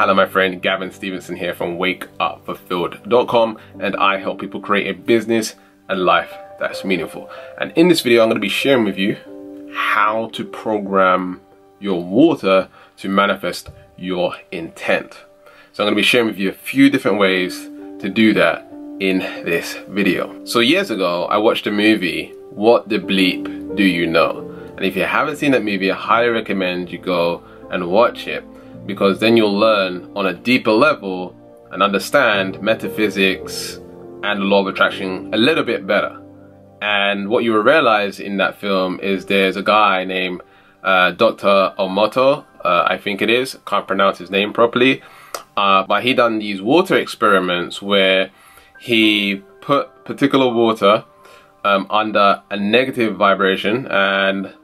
Hello my friend, Gavin Stephenson here from wakeupfulfilled.com, and I help people create a business and life that's meaningful. And in this video I'm going to be sharing with you how to program your water to manifest your intent. So I'm going to be sharing with you a few different ways to do that in this video. So years ago I watched the movie What the Bleep Do You Know? And if you haven't seen that movie, I highly recommend you go and watch it, because then you'll learn on a deeper level and understand metaphysics and the law of attraction a little bit better. And what you will realize in that film is there's a guy named Dr. Emoto, I think it is, can't pronounce his name properly, but he done these water experiments where he put particular water under a negative vibration and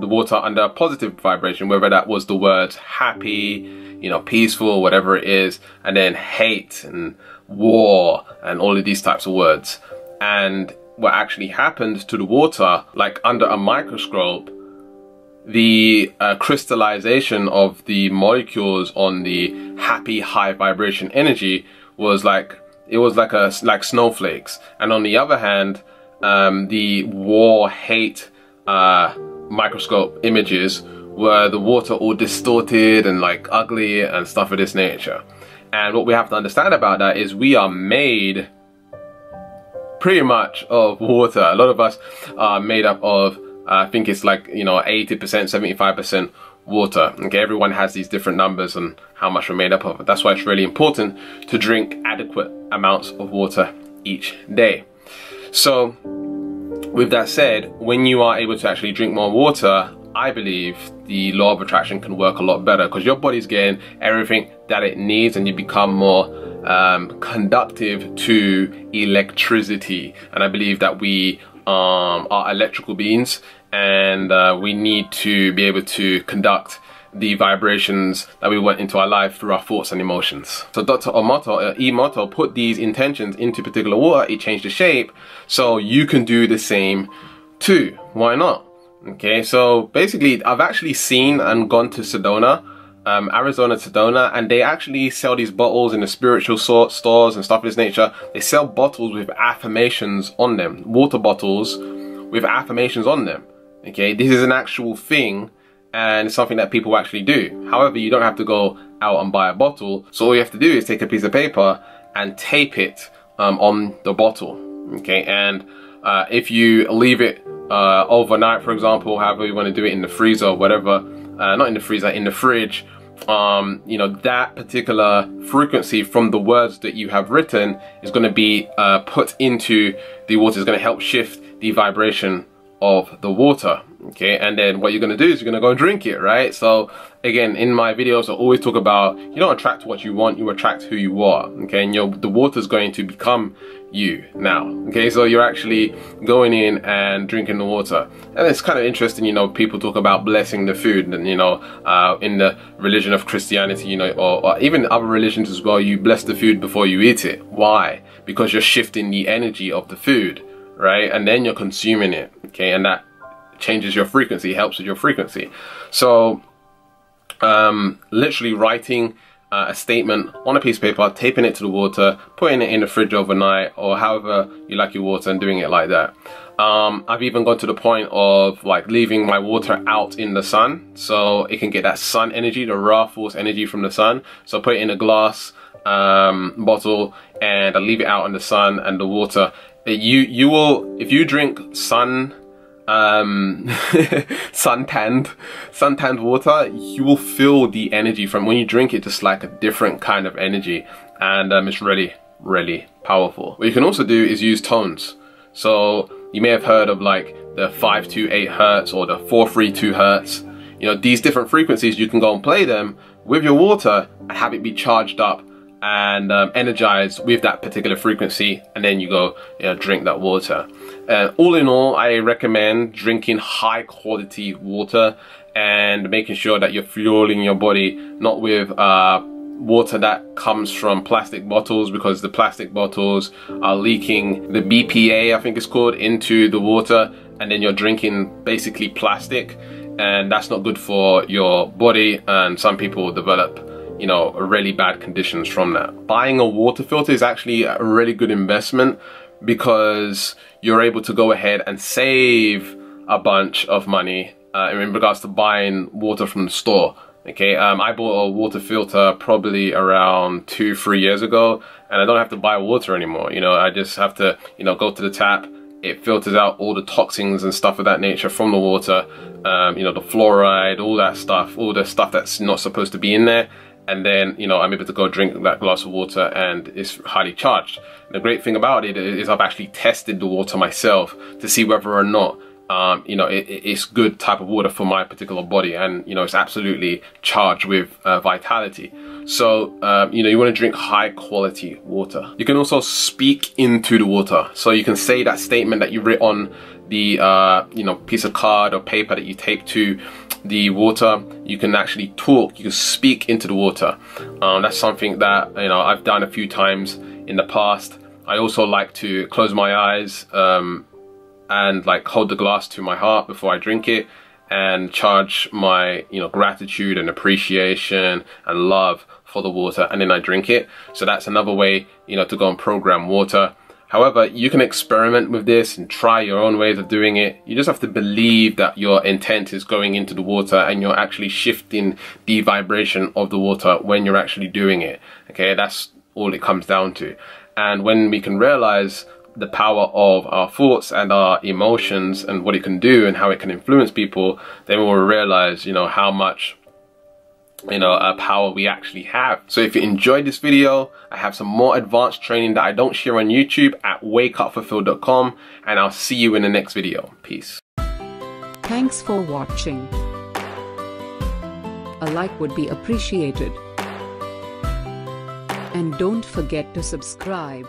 the water under a positive vibration, whether that was the words happy, you know, peaceful, whatever it is, and then hate and war and all of these types of words. And what actually happened to the water, like under a microscope, the crystallization of the molecules on the happy high vibration energy was like, it was like snowflakes. And on the other hand, the war hate microscope images were the water all distorted and like ugly and stuff of this nature. And what we have to understand about that is we are made pretty much of water. A lot of us are made up of, I think it's like, you know, 80%, 75% water. Okay, everyone has these different numbers on how much we're made up of. That's why it's really important to drink adequate amounts of water each day. So with that said, when you are able to actually drink more water, I believe the law of attraction can work a lot better, because your body's getting everything that it needs and you become more conductive to electricity. And I believe that we are electrical beings, and we need to be able to conduct the vibrations that we want into our life through our thoughts and emotions. So Dr. Emoto put these intentions into particular water. It changed the shape, so you can do the same too. Why not? Okay, so basically I've actually seen and gone to Sedona, Arizona, Sedona, and they actually sell these bottles in the spiritual stores and stuff of this nature. They sell bottles with affirmations on them, water bottles with affirmations on them. Okay, this is an actual thing, and it's something that people actually do. However, you don't have to go out and buy a bottle. So all you have to do is take a piece of paper and tape it on the bottle. Okay, and if you leave it overnight, for example, however you want to do it, in the freezer or whatever, not in the freezer, in the fridge, you know, that particular frequency from the words that you have written is going to be put into the water. It's going to help shift the vibration of the water. Okay, and then what you're going to do is you're going to go drink it, right? So again, in my videos I always talk about, you don't attract what you want, you attract who you are. Okay, and the water's going to become you now. Okay, so you're actually going in and drinking the water. And it's kind of interesting, you know, people talk about blessing the food, and you know, in the religion of Christianity, you know, or even other religions as well, you bless the food before you eat it. Why? Because you're shifting the energy of the food, right? And then you're consuming it. Okay, and that changes your frequency, helps with your frequency. So literally writing a statement on a piece of paper, taping it to the water, putting it in the fridge overnight, or however you like your water, and doing it like that. I've even gone to the point of like leaving my water out in the sun, so it can get that sun energy, the raw force energy from the sun. So I put it in a glass bottle and I leave it out in the sun, and the water, you will, if you drink suntanned water, you will feel the energy from when you drink it, just like a different kind of energy. And it's really powerful. What you can also do is use tones. So you may have heard of like the 528 hertz or the 432 hertz. You know, these different frequencies, you can go and play them with your water and have it be charged up and energized with that particular frequency, and then you go, you know, drink that water. All in all, I recommend drinking high quality water and making sure that you're fueling your body not with water that comes from plastic bottles, because the plastic bottles are leaking the BPA, I think it's called, into the water, and then you're drinking basically plastic, and that's not good for your body. And some people develop you know, really bad conditions from that. Buying a water filter is actually a really good investment because you're able to go ahead and save a bunch of money in regards to buying water from the store. Okay, I bought a water filter probably around 2-3 years ago, and I don't have to buy water anymore. You know, I just have to, you know, go to the tap. It filters out all the toxins and stuff of that nature from the water, you know, the fluoride, all that stuff, all the stuff that's not supposed to be in there. And then, you know, I'm able to go drink that glass of water and it's highly charged. The great thing about it is I've actually tested the water myself to see whether or not, you know, it's good type of water for my particular body, and, you know, it's absolutely charged with vitality. So, you know, you want to drink high quality water. You can also speak into the water. So you can say that statement that you wrote on the, you know, piece of card or paper that you tape to the water. You can actually talk, you can speak into the water. That's something that, you know, I've done a few times in the past. I also like to close my eyes, and like hold the glass to my heart before I drink it, and charge my, you know, gratitude and appreciation and love for the water, and then I drink it. So that's another way, you know, to go and program water. However, you can experiment with this and try your own ways of doing it. You just have to believe that your intent is going into the water and you're actually shifting the vibration of the water when you're actually doing it. Okay, that's all it comes down to. And when we can realize the power of our thoughts and our emotions and what it can do and how it can influence people, then we'll realize, you know, how much, you know, power we actually have. So if you enjoyed this video, I have some more advanced training that I don't share on YouTube at wakeupfulfilled.com, and I'll see you in the next video. Peace. Thanks for watching. A like would be appreciated. And don't forget to subscribe.